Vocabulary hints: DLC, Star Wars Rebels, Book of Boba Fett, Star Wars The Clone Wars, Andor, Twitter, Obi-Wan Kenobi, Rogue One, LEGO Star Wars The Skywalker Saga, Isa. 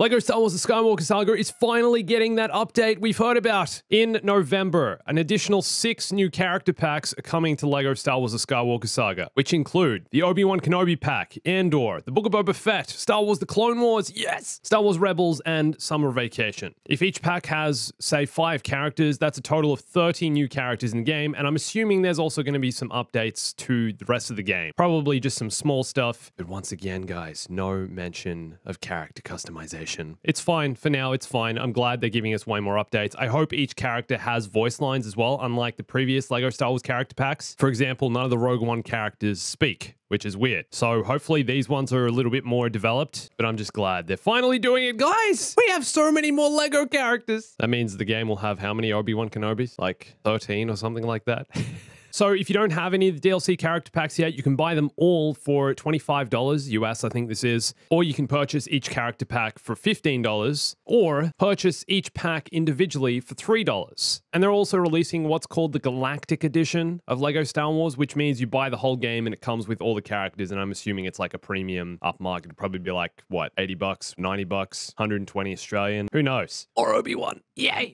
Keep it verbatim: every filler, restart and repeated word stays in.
LEGO Star Wars The Skywalker Saga is finally getting that update we've heard about. In November, an additional six new character packs are coming to LEGO Star Wars The Skywalker Saga, which include the Obi-Wan Kenobi pack, Andor, the Book of Boba Fett, Star Wars The Clone Wars, yes! Star Wars Rebels, and Summer Vacation. If each pack has, say, five characters, that's a total of thirty new characters in the game, and I'm assuming there's also going to be some updates to the rest of the game. Probably just some small stuff, but once again, guys, no mention of character customization. It's fine for now. It's fine. I'm glad they're giving us way more updates. I hope each character has voice lines as well, unlike the previous LEGO Star Wars character packs. For example, none of the Rogue One characters speak, which is weird. So hopefully these ones are a little bit more developed, but I'm just glad they're finally doing it. Guys, we have so many more LEGO characters. That means the game will have how many Obi-Wan Kenobis? Like thirteen or something like that. So if you don't have any of the D L C character packs yet, you can buy them all for twenty-five dollars U S, I think this is, or you can purchase each character pack for fifteen dollars, or purchase each pack individually for three dollars. And they're also releasing what's called the Galactic Edition of LEGO Star Wars, which means you buy the whole game and it comes with all the characters, and I'm assuming it's like a premium upmarket. It'd probably be like, what, eighty bucks, ninety bucks, one hundred twenty Australian, who knows? Or Obi-Wan, yay!